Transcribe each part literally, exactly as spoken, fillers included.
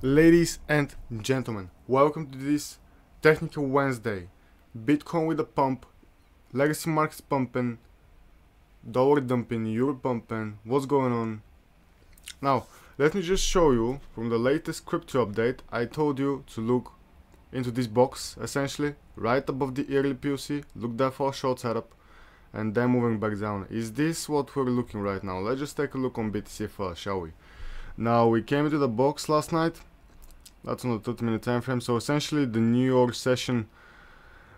Ladies and gentlemen, welcome to this Technical Wednesday. Bitcoin with a pump, legacy markets pumping, dollar dumping, euro pumping, what's going on? Now, let me just show you from the latest crypto update. I told you to look into this box, essentially, right above the yearly P O C, look there for a short setup, and then moving back down. Is this what we're looking right now? Let's just take a look on B T C first, shall we? Now, we came into the box last night. That's on the thirty minute time frame. So essentially the New York session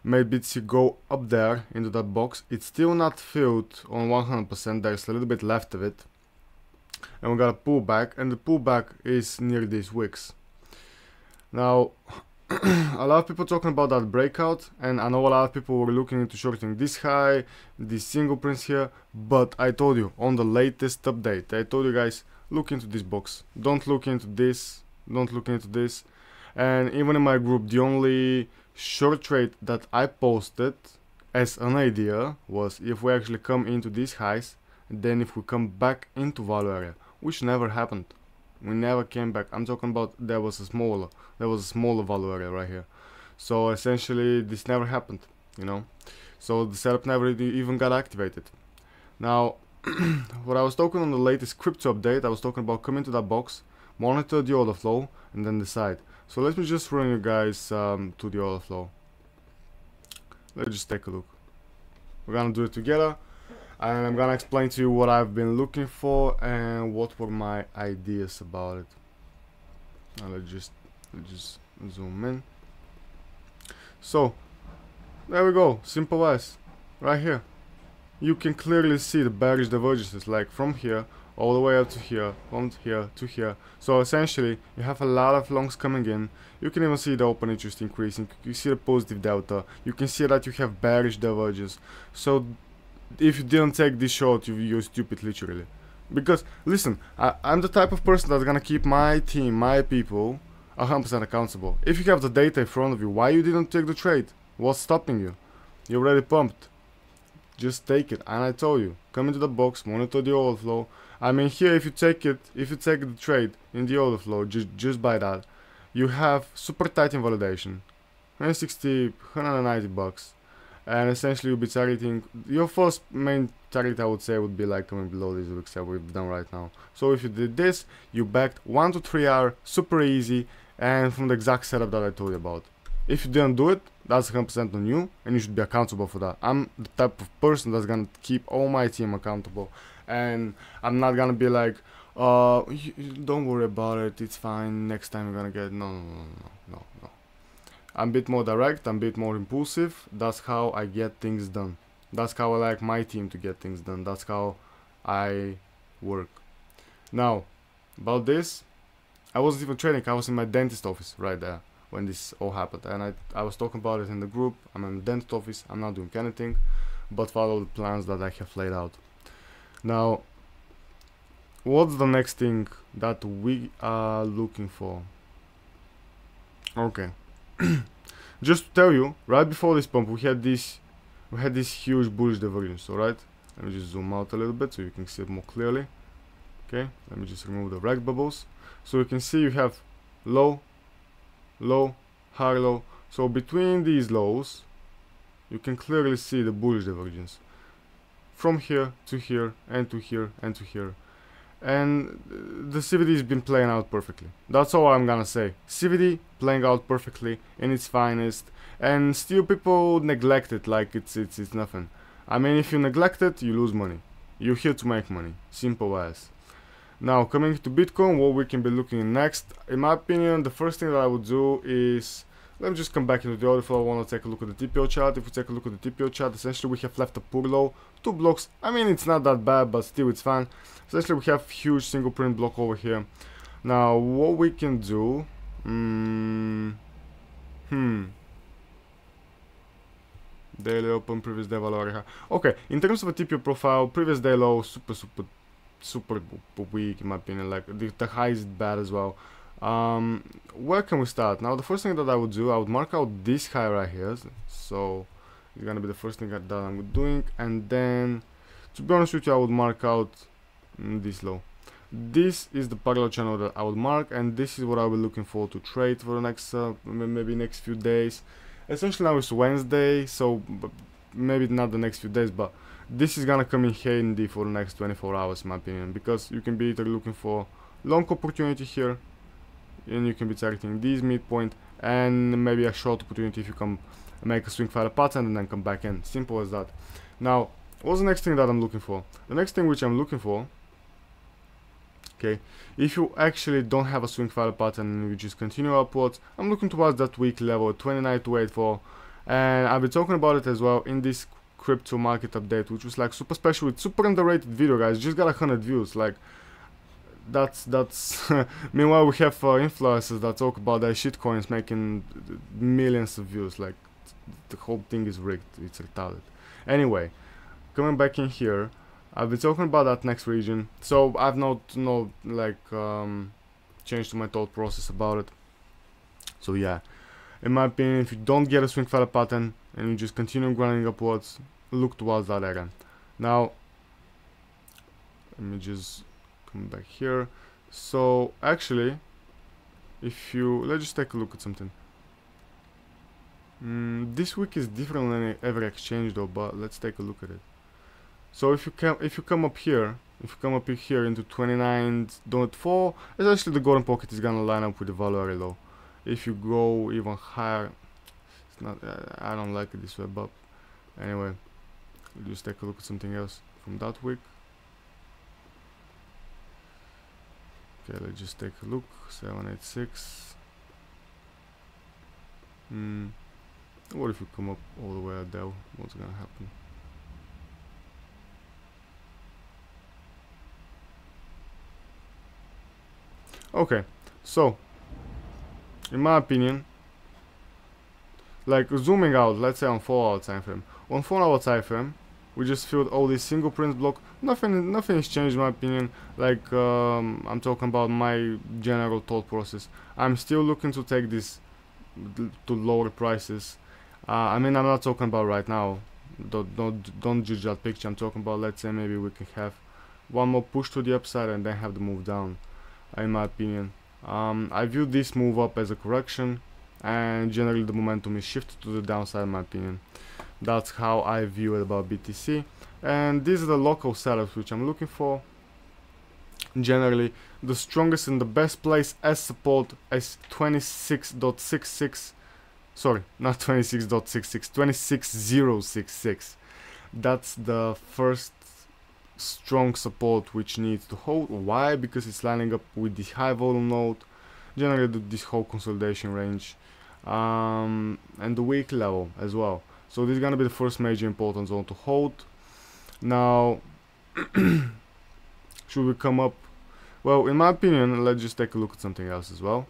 made B T C go up there into that box. It's still not filled on one hundred percent. There's a little bit left of it. And we got a pullback, and the pullback is near these wicks. Now, a lot of people talking about that breakout, and I know a lot of people were looking into shorting this high, this single prints here, but I told you on the latest update, I told you guys, look into this box, don't look into this, don't look into this. And even in my group, the only short trade that I posted as an idea was if we actually come into these highs, then if we come back into value area, which never happened. We never came back. I'm talking about there was a smaller, there was a smaller value area right here. So essentially this never happened, you know. So the setup never even got activated. Now, what I was talking on the latest crypto update, I was talking about coming to that box, monitor the order flow, and then decide. So let me just run you guys um, to the order flow. Let's just take a look. We're gonna do it together. And I'm gonna explain to you what I've been looking for and what were my ideas about it. Now let's just, let's just zoom in. So, there we go, simple as, right here. You can clearly see the bearish divergences, like from here, all the way up to here, from here to here. So essentially, you have a lot of longs coming in. You can even see the open interest increasing, you see the positive delta, you can see that you have bearish divergence. So, if you didn't take this short, you, you're stupid, literally. Because, listen, I, I'm the type of person that's gonna keep my team, my people, one hundred percent accountable. If you have the data in front of you, why you didn't take the trade? What's stopping you? You're already pumped. Just take it, and I told you, come into the box, monitor the order flow. I mean, here, if you take it, if you take the trade in the order flow, ju just by that, you have super tight invalidation, one sixty, one ninety bucks. And essentially, you'll be targeting, your first main target I would say would be like coming below this week that we've done right now. So if you did this, you backed one to three hour, super easy, and from the exact setup that I told you about. If you didn't do it, that's one hundred percent on you, and you should be accountable for that. I'm the type of person that's gonna keep all my team accountable, and I'm not gonna be like, uh, don't worry about it, it's fine, next time you're gonna get, no, no, no, no, no, no. I'm a bit more direct, I'm a bit more impulsive. That's how I get things done. That's how I like my team to get things done. That's how I work. Now, about this, I wasn't even trading. I was in my dentist office right there when this all happened. And I, I was talking about it in the group. I'm in the dentist office. I'm not doing anything, but follow the plans that I have laid out. Now, what's the next thing that we are looking for? Okay. Just to tell you, right before this pump, we had this, we had this huge bullish divergence. All right, let me just zoom out a little bit so you can see it more clearly. Okay, let me just remove the rag bubbles, so you can see you have low, low, high, low. So between these lows, you can clearly see the bullish divergence from here to here and to here and to here. And the C V D has been playing out perfectly. That's all I'm gonna say. C V D playing out perfectly in its finest, and still people neglect it like it's it's it's nothing. I mean, if you neglect it, you lose money. You're here to make money, simple as. Now, coming to Bitcoin, what we can be looking at next, in my opinion, the first thing that I would do is, let me just come back into the order flow. I want to take a look at the T P O chart. If we take a look at the T P O chart, essentially we have left a poor low, two blocks. I mean, it's not that bad, but still it's fine. Essentially we have huge single print block over here. Now, what we can do, mm, hmm, daily open, previous day value area. Okay, in terms of a T P O profile, previous day low, super, super, super weak in my opinion. Like the, the high is bad as well. Um where can we start? Now, the first thing that I would do, I would mark out this high right here, so it's gonna be the first thing that I'm doing. And then, to be honest with you, I would mark out mm, this low. This is the parallel channel that I would mark, and this is what I will be looking for to trade for the next uh, maybe next few days. Essentially now it's Wednesday, so maybe not the next few days, but this is gonna come in handy for the next twenty-four hours in my opinion, because you can be either looking for long opportunity here, and you can be targeting this midpoint, and maybe a short opportunity if you come make a swing fire pattern and then come back in. Simple as that. Now what's the next thing that I'm looking for? The next thing which I'm looking for, okay, if you actually don't have a swing fire pattern and you just continue upwards, I'm looking towards that weak level twenty-nine two eighty-four, and I'll be talking about it as well in this crypto market update, which was like super special with super underrated video, guys. Just got a hundred views, like that's that's meanwhile we have uh, influencers that talk about their shit coins making millions of views. Like the whole thing is rigged, it's retarded. Anyway, coming back in here, I'll be talking about that next region, so I've not no like um changed my thought process about it. So yeah, in my opinion, if you don't get a swing fire pattern and you just continue grinding upwards, look towards that area. Now let me just come back here. So actually, if you let's just take a look at something. Mm, this week is different than every exchange though, but let's take a look at it. So if you come if you come up here, if you come up here into twenty-nine point four, essentially the golden pocket is gonna line up with the value area low. If you go even higher, it's not. Uh, I don't like it this way, but anyway, we'll just take a look at something else from that week. Okay, let's just take a look. seven eighty-six. Hmm. What if you come up all the way out there? What's gonna happen? Okay, so in my opinion, like zooming out, let's say on four hour time frame, on four hour time frame, we just filled all these single print block. Nothing, nothing's changed in my opinion. Like um, I'm talking about my general thought process. I'm still looking to take this to lower prices. Uh, I mean, I'm not talking about right now. Don't don't don't judge that picture. I'm talking about, let's say maybe we can have one more push to the upside and then have the move down. In my opinion, um, I view this move up as a correction, and generally the momentum is shifted to the downside. In my opinion, that's how I view it about B T C. And these are the local setups which I'm looking for. Generally, the strongest and the best place as support is twenty-six point six six. Sorry, not twenty-six point six six, twenty-six thousand sixty-six. That's the first strong support which needs to hold. Why? Because it's lining up with the high volume node, generally this whole consolidation range, um, and the weak level as well. So this is gonna be the first major important zone to hold. Now should we come up? Well, in my opinion, let's just take a look at something else as well.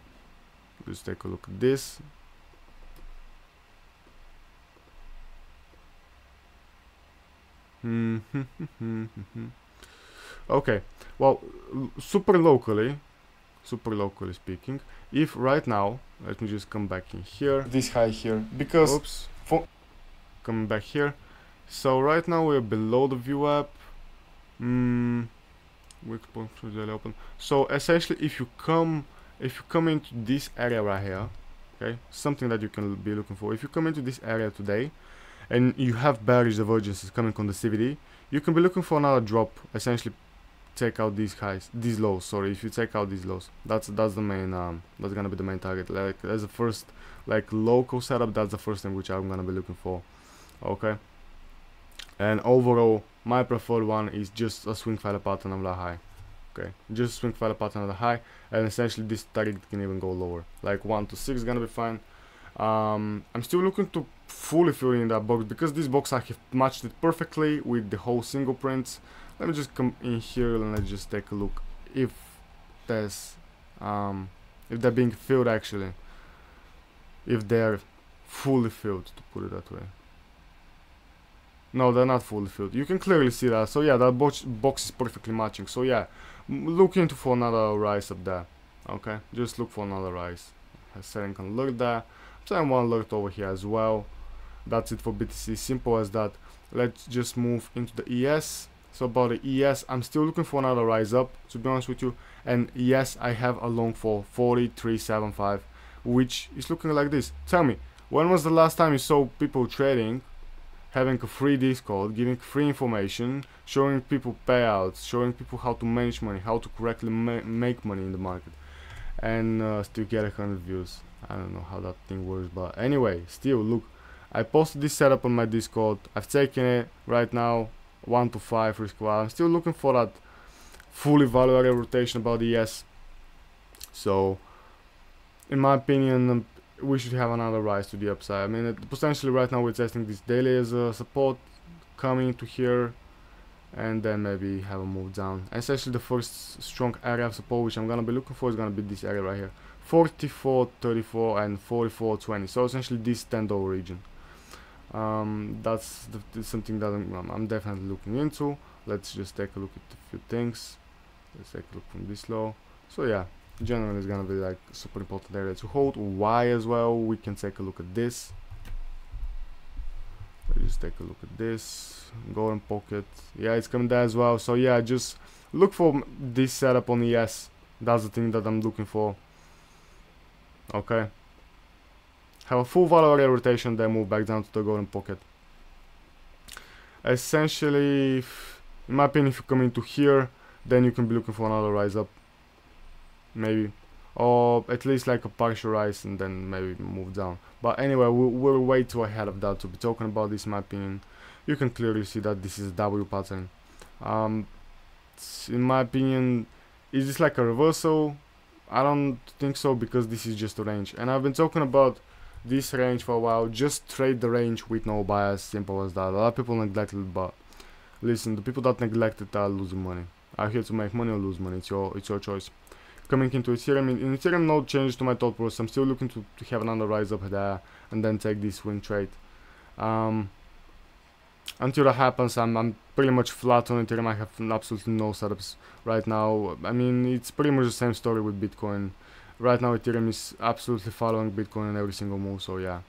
Let's take a look at this. Okay, well, super locally, super locally speaking, if right now, let me just come back in here, this high here, because, oops, coming back here, so right now we're below the view app, mm, weak point through the open, so essentially if you come, if you come into this area right here, okay, something that you can be looking for, if you come into this area today, and you have bearish divergences coming on the C B D, you can be looking for another drop. Essentially, take out these highs, these lows. Sorry, if you take out these lows, that's that's the main. Um, that's gonna be the main target. Like that's the first, like local setup. That's the first thing which I'm gonna be looking for. Okay. And overall, my preferred one is just a swing fire pattern of the high. Okay, just swing fire pattern of the high, and essentially this target can even go lower. Like one to six is gonna be fine. Um, I'm still looking to fully fill in that box because this box I have matched it perfectly with the whole single prints. Let me just come in here and let's just take a look if there's um, if they're being filled actually, if they're fully filled, to put it that way. No, they're not fully filled. You can clearly see that. So yeah, that box box is perfectly matching. So yeah, look into for another rise up there. Okay, just look for another rise. Setting an alert there. Send one alert over here as well. That's it for B T C, simple as that. Let's just move into the E S, So about the E S, I'm still looking for another rise up, to be honest with you. And yes, I have a long for forty-three seventy-five, which is looking like this. Tell me, when was the last time you saw people trading, having a free Discord, giving free information, showing people payouts, showing people how to manage money, how to correctly ma make money in the market, and uh, still get a hundred views? I don't know how that thing works, but anyway, still look, I posted this setup on my Discord. I've taken it right now, one to five risk reward. I'm still looking for that fully value area rotation about the E S. So in my opinion, um, we should have another rise to the upside. I mean, it, potentially right now we're testing this daily as a support, coming to here, and then maybe have a move down. Essentially the first strong area of support which I'm gonna be looking for is gonna be this area right here, forty-four thirty-four and forty-four twenty. So essentially this ten dollar region. Um, that's the, something that I'm, I'm definitely looking into. Let's just take a look at a few things. Let's take a look from this low. So yeah, generally it's gonna be like super important area to hold. Why as well, we can take a look at this. Let's just take a look at this golden pocket. Yeah, it's coming there as well. So yeah, just look for this setup on E S. That's the thing that I'm looking for. Okay, have a full value area rotation, then move back down to the golden pocket. Essentially, if, in my opinion, if you come into here, then you can be looking for another rise up, maybe, or at least like a partial rise, and then maybe move down. But anyway, we'll, we're way too ahead of that to be talking about this. In my opinion, you can clearly see that this is a W pattern. Um, in my opinion, is this like a reversal? I don't think so, because this is just a range, and I've been talking about this range for a while. Just trade the range with no bias, simple as that. A lot of people neglect it, but listen, the people that neglect it are losing money. Are here to make money or lose money. It's your, it's your choice. Coming into Ethereum, in, in Ethereum, no changes to my thought process. I'm still looking to, to have another rise up there, and then take this win trade. Um, until that happens, I'm, I'm pretty much flat on Ethereum. I have absolutely no setups right now. I mean, it's pretty much the same story with Bitcoin. Right now Ethereum is absolutely following Bitcoin in every single move. So yeah,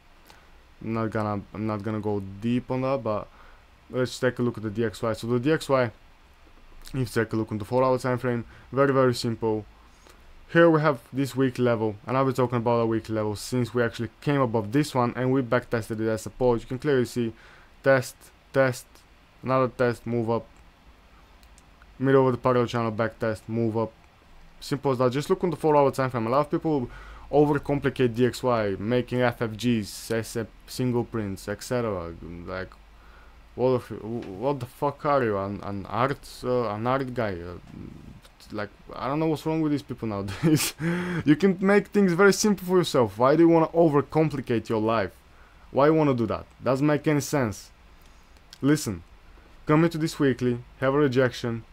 I'm not gonna I'm not gonna go deep on that, but let's take a look at the D X Y. So the D X Y, if you take a look on the four hour time frame, very very simple. Here we have this weekly level, and I've been talking about a weekly level since we actually came above this one, and we back tested it as support. You can clearly see test, test, another test, move up, middle of the parallel channel, back test, move up. Simple as that. Just look on the four hour time frame. A lot of people overcomplicate D X Y, making F F Gs, single prints, et cetera. Like, what, if, what the fuck are you? An, an art, uh, an art guy? Uh, like, I don't know what's wrong with these people nowadays. You can make things very simple for yourself. Why do you want to overcomplicate your life? Why you want to do that? Doesn't make any sense. Listen, come into this weekly, have a rejection,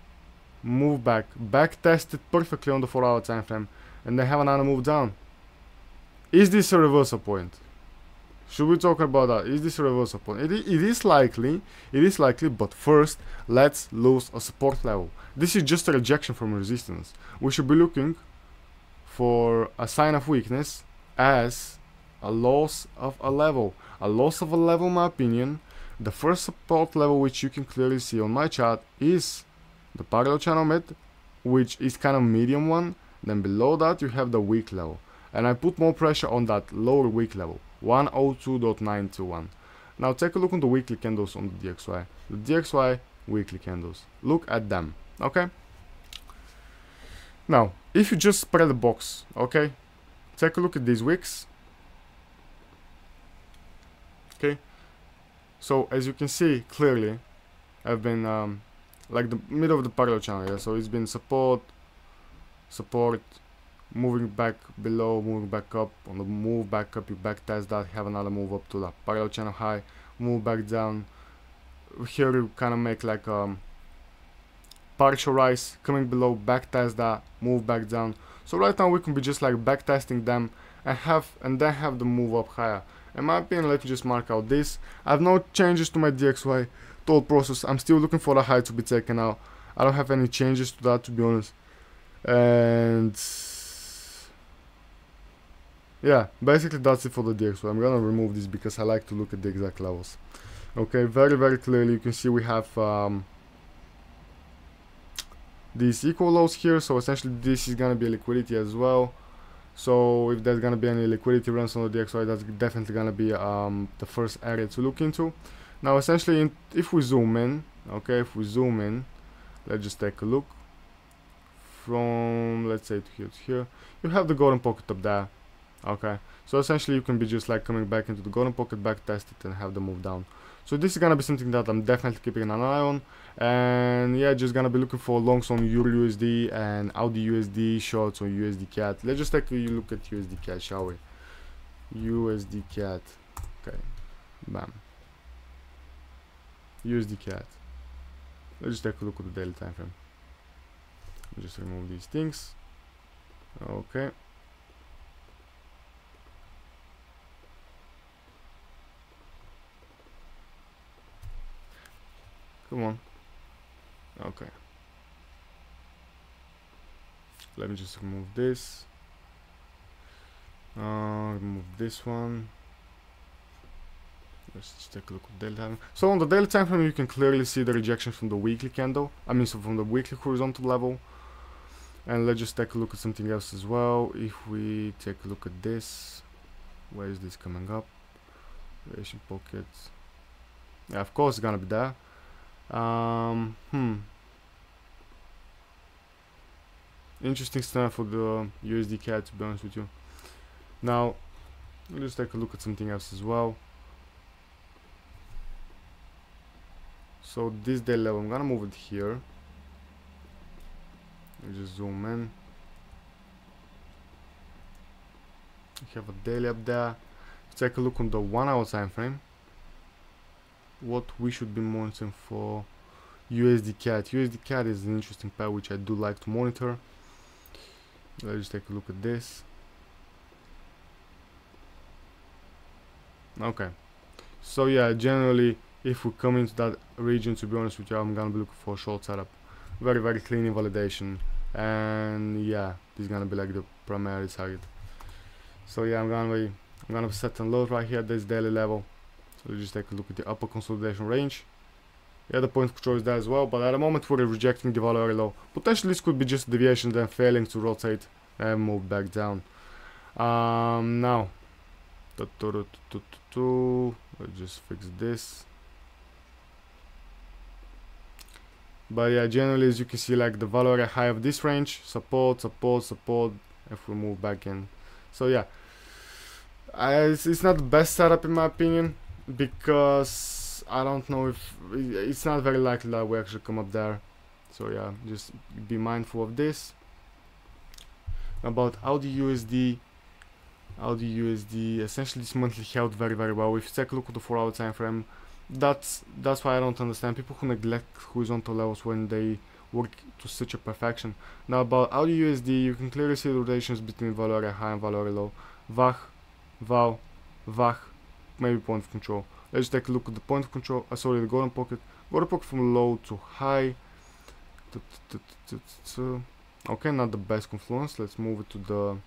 move back, back test it perfectly on the four hour time frame, and then have another move down. Is this a reversal point? Should we talk about that? Is this a reversal point? It, it is likely, it is likely, but first let's lose a support level. This is just a rejection from resistance. We should be looking for a sign of weakness as a loss of a level. A loss of a level, in my opinion, the first support level which you can clearly see on my chart is the parallel channel mid, which is kind of medium one. Then below that you have the weak level, and I put more pressure on that lower weak level, one oh two point nine two one. Now take a look on the weekly candles on the D X Y. The D X Y weekly candles, look at them. Okay, now if you just spread the box, okay, take a look at these wicks. Okay, so as you can see clearly, I've been um, like the middle of the parallel channel, yeah, so it's been support, support, moving back below, moving back up. On the move back up, you back test that, have another move up to the parallel channel high, move back down. Here you kind of make like um partial rise, coming below, back test that, move back down. So right now we can be just like back testing them, and have and then have the move up higher. In my opinion, let me just mark out this. I have no changes to my D X Y thought process. I'm still looking for the high to be taken out. I don't have any changes to that, to be honest. And yeah, basically that's it for the D X Y. I'm gonna remove this because I like to look at the exact levels. Okay, very very clearly you can see we have um, these equal lows here. So essentially this is gonna be a liquidity as well. So if there's gonna be any liquidity runs on the D X Y, that's definitely gonna be um, the first area to look into. Now essentially, in, if we zoom in, okay, if we zoom in, let's just take a look from, let's say, to here to here, you have the golden pocket up there. Okay, so essentially you can be just like coming back into the golden pocket, back test it and have the move down. So this is gonna be something that I'm definitely keeping an eye on, and yeah, just gonna be looking for longs on EURUSD and Audi U S D, shorts on U S D CAD. Let's just take a look at U S D CAD, shall we? U S D CAD, okay, bam. U S D CAD. Let's just take a look at the daily time frame. Just remove these things. Okay. Come on. Okay. Let me just remove this. Uh, remove this one. Let's just take a look at the daily time. So on the daily time frame, you can clearly see the rejection from the weekly candle. I mean, so from the weekly horizontal level. And let's just take a look at something else as well. If we take a look at this, where is this coming up? Variation pockets. Yeah, of course, it's gonna be there. Um, hmm. Interesting stuff for the U S D CAD, to be honest with you. Now, let's take a look at something else as well. So this day level, I'm gonna move it here. I'll just zoom in. We have a daily up there. Let's take a look on the one hour time frame. What we should be monitoring for U S D CAD. U S D CAD is an interesting pair which I do like to monitor. Let's just take a look at this. Okay. So yeah, generally, if we come into that region, to be honest with you, I'm gonna be looking for a short setup, very very clean invalidation, and yeah, this is gonna be like the primary target. So yeah, I'm gonna be I'm gonna set and load right here at this daily level. So let's just take a look at the upper consolidation range. Yeah, the point of control is there as well, but at the moment we're rejecting the value low. Potentially this could be just deviation, then failing to rotate and move back down. Um, now, let's just fix this. But yeah, generally, as you can see, like the value area high of this range, support, support, support, if we move back in. So yeah, uh, it's, it's not the best setup in my opinion, because I don't know if, it's not very likely that we actually come up there. So yeah, just be mindful of this. About Audi U S D, Audi U S D, essentially this monthly held very, very well. If you take a look at the four hour time frame, that's that's why I don't understand people who neglect horizontal levels when they work to such a perfection. Now about Audi U S D, you can clearly see the rotations between value area high and value area low. V A H, V A L, V A H, maybe point of control. Let's take a look at the point of control. Uh, sorry, the golden pocket. Golden pocket from low to high. Okay, not the best confluence. Let's move it to the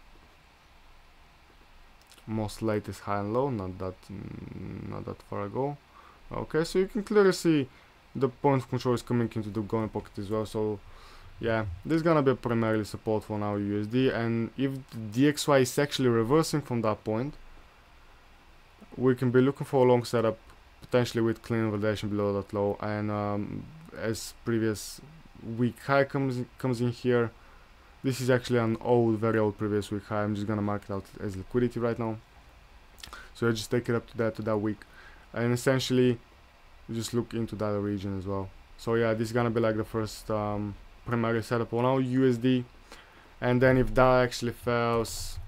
most latest high and low. Not that not that far ago. Okay, so you can clearly see the point of control is coming into the golden pocket as well. So yeah, this is gonna be primarily support for now U S D, and if the D X Y is actually reversing from that point, we can be looking for a long setup, potentially with clean validation below that low, and um, as previous week high comes comes in here. This is actually an old, very old previous week high. I'm just gonna mark it out as liquidity right now. So I just take it up to that to that week. And essentially, just look into that region as well. So yeah, this is gonna be like the first um, primary setup on our U S D. And then if that actually fails,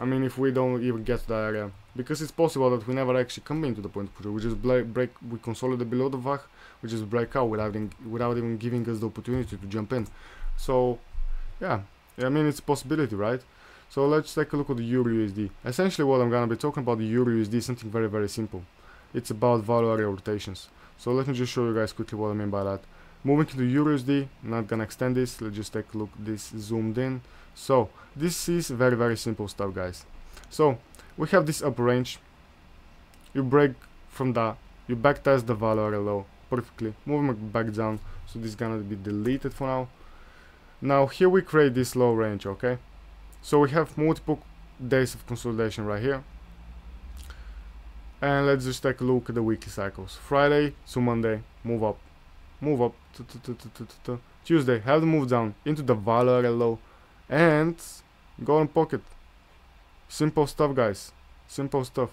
I mean, if we don't even get to that area, because it's possible that we never actually come into the point of control, we just break, break, we consolidate below the V A H, we just break out without in, without even giving us the opportunity to jump in. So yeah, I mean, it's a possibility, right? So let's take a look at the EURUSD. Essentially, what I'm gonna be talking about the EURUSD is something very very simple. It's about value area rotations. So let me just show you guys quickly what I mean by that. Moving to the EURUSD, I'm not gonna extend this, let's just take a look at this zoomed in. So this is very very simple stuff, guys. So we have this upper range, you break from that, you backtest the value area low perfectly, moving back down, so this is gonna be deleted for now. Now here we create this low range, okay? So we have multiple days of consolidation right here. And let's just take a look at the weekly cycles. Friday to Monday, move up, move up. Tuesday, have the move down into the value low and go and pocket. Simple stuff, guys. Simple stuff.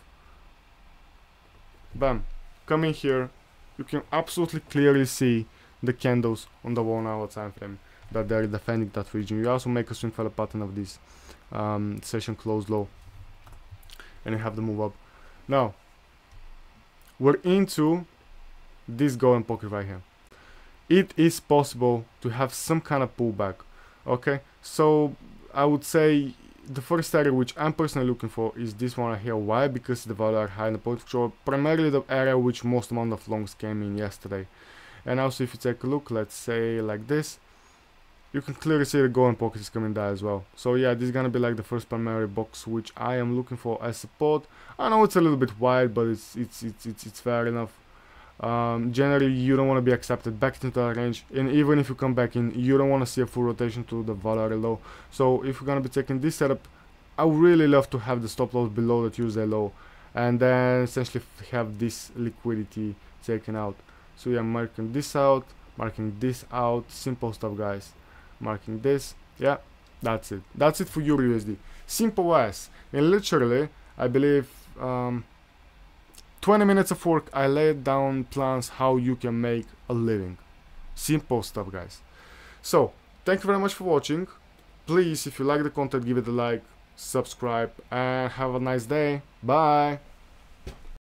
Bam. Come in here. You can absolutely clearly see the candles on the one hour time frame that they're defending that region. You also make a swing for the pattern of this um, session close low, and you have the move up. Now we're into this golden pocket right here. It is possible to have some kind of pullback, okay? So I would say the first area which I'm personally looking for is this one right here. Why? Because the value are high in the point of control, primarily the area which most amount of longs came in yesterday. And also if you take a look, let's say like this, you can clearly see the golden pocket is coming down as well. So yeah, this is gonna be like the first primary box which I am looking for as support. I know it's a little bit wide, but it's it's it's it's, it's fair enough. Um, generally you don't want to be accepted back into that range, and even if you come back in, you don't want to see a full rotation to the value low. So if you're gonna be taking this setup, I would really love to have the stop loss below the Tuesday low, and then essentially have this liquidity taken out. So yeah, I'm marking this out, marking this out, simple stuff, guys. Marking this, yeah, that's it. That's it for EURUSD. Simple as, and literally, I believe. Um, twenty minutes of work, I laid down plans how you can make a living. Simple stuff, guys. So, thank you very much for watching. Please, if you like the content, give it a like, subscribe, and have a nice day. Bye!